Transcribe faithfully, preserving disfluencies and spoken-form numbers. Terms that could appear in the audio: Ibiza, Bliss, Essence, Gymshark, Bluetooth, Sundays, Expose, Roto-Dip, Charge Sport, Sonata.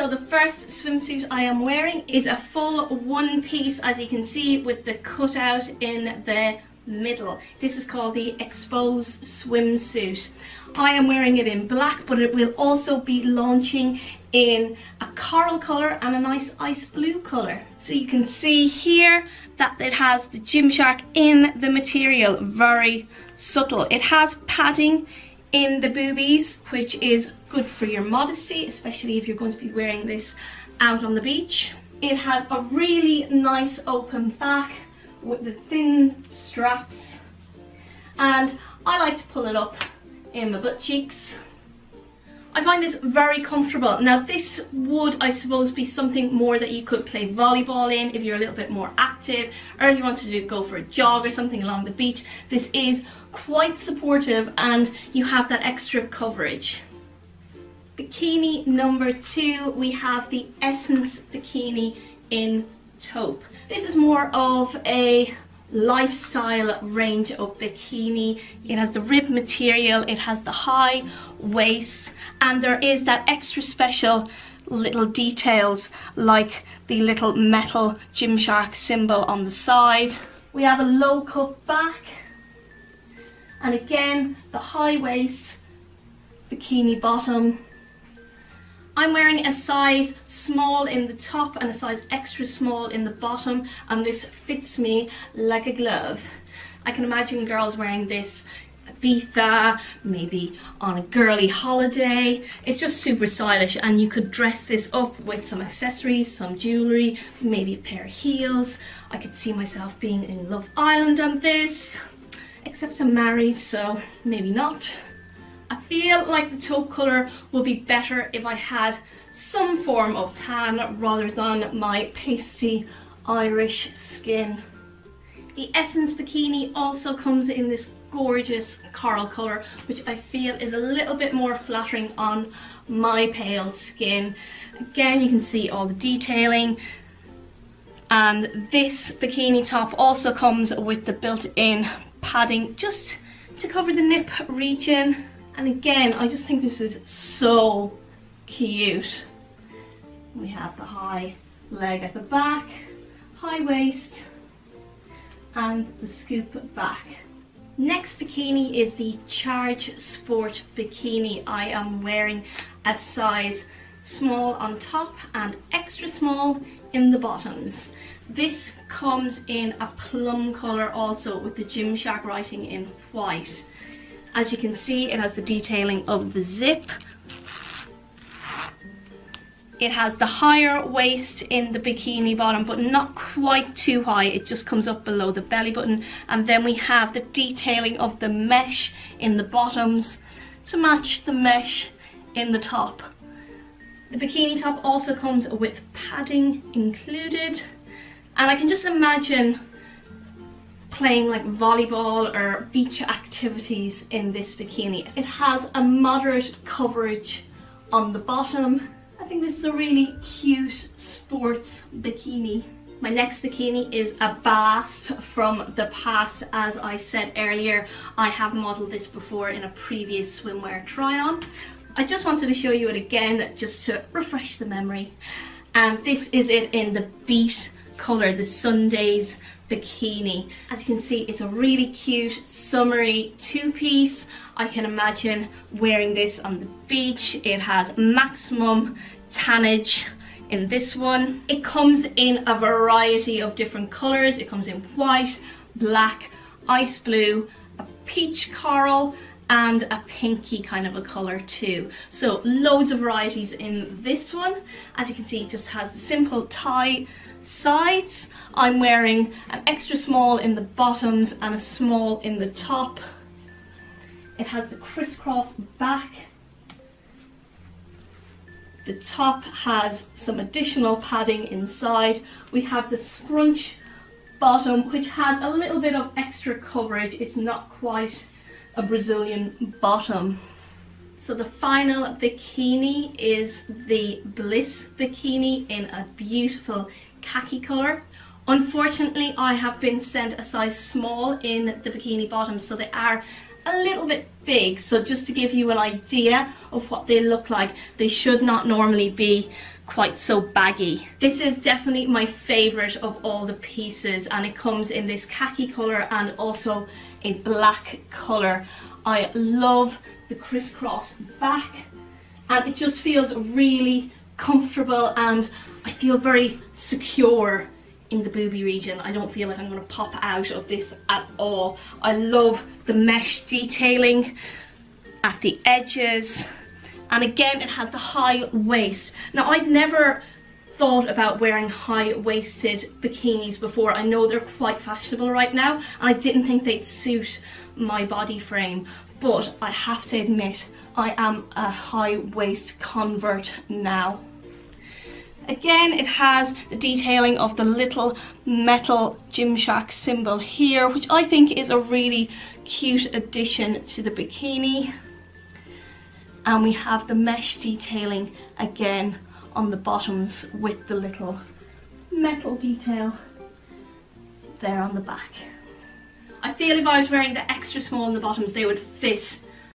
So the first swimsuit I am wearing is a full one piece, as you can see, with the cutout in the middle. This is called the Expose swimsuit. I am wearing it in black, but it will also be launching in a coral colour and a nice ice blue colour. So you can see here that it has the Gymshark in the material, very subtle. It has padding in the boobies, which is good for your modesty, especially if you're going to be wearing this out on the beach. It has a really nice open back with the thin straps, and I like to pull it up in my butt cheeks. I find this very comfortable. Now this would, I suppose, be something more that you could play volleyball in if you're a little bit more active, or if you want to do, go for a jog or something along the beach. This is quite supportive and you have that extra coverage. Bikini number two, we have the Essence bikini in taupe. This is more of a lifestyle range of bikini. It has the rib material, it has the high waist, and there is that extra special little details like the little metal Gymshark symbol on the side. We have a low cut back, and again the high waist bikini bottom. I'm wearing a size small in the top and a size extra small in the bottom, and this fits me like a glove. I can imagine girls wearing this at Ibiza, maybe on a girly holiday. It's just super stylish, and you could dress this up with some accessories, some jewellery, maybe a pair of heels. I could see myself being in Love Island on this, except I'm married, so maybe not. I feel like the taupe colour would be better if I had some form of tan rather than my pasty Irish skin. The Essence bikini also comes in this gorgeous coral colour, which I feel is a little bit more flattering on my pale skin. Again, you can see all the detailing. And this bikini top also comes with the built-in padding just to cover the nip region. And again, I just think this is so cute. We have the high leg at the back, high waist, and the scoop back. Next bikini is the Charge Sport bikini. I am wearing a size small on top and extra small in the bottoms. This comes in a plum colour also, with the Gymshark writing in white. As you can see, it has the detailing of the zip. It has the higher waist in the bikini bottom, but not quite too high. It just comes up below the belly button. And then we have the detailing of the mesh in the bottoms to match the mesh in the top. The bikini top also comes with padding included. And I can just imagine playing like volleyball or beach activities in this bikini. It has a moderate coverage on the bottom. I think this is a really cute sports bikini. My next bikini is a blast from the past. As I said earlier, I have modelled this before in a previous swimwear try-on. I just wanted to show you it again just to refresh the memory. And this is it in the beat colour, the Sundays bikini. As you can see, it's a really cute summery two-piece. I can imagine wearing this on the beach. It has maximum tannage in this one. It comes in a variety of different colours. It comes in white, black, ice blue, a peach coral, and a pinky kind of a colour too. So loads of varieties in this one. As you can see, it just has the simple tie sides. I'm wearing an extra small in the bottoms and a small in the top. It has the crisscross back. The top has some additional padding inside. We have the scrunch bottom, which has a little bit of extra coverage. It's not quite a Brazilian bottom. So the final bikini is the Bliss bikini in a beautiful khaki colour. Unfortunately, I have been sent a size small in the bikini bottom, so they are a a little bit big, so just to give you an idea of what they look like. They should not normally be quite so baggy. This is definitely my favorite of all the pieces, and it comes in this khaki color and also a black color. I love the crisscross back, and it just feels really comfortable, and I feel very secure in the boobie region. I don't feel like I'm going to pop out of this at all. I love the mesh detailing at the edges. And again, it has the high waist. Now, I've never thought about wearing high-waisted bikinis before. I know they're quite fashionable right now, and I didn't think they'd suit my body frame. But I have to admit, I am a high-waist convert now. Again, it has the detailing of the little metal Gymshark symbol here, which I think is a really cute addition to the bikini. And we have the mesh detailing again on the bottoms with the little metal detail there on the back. I feel if I was wearing the extra small on the bottoms, they would fit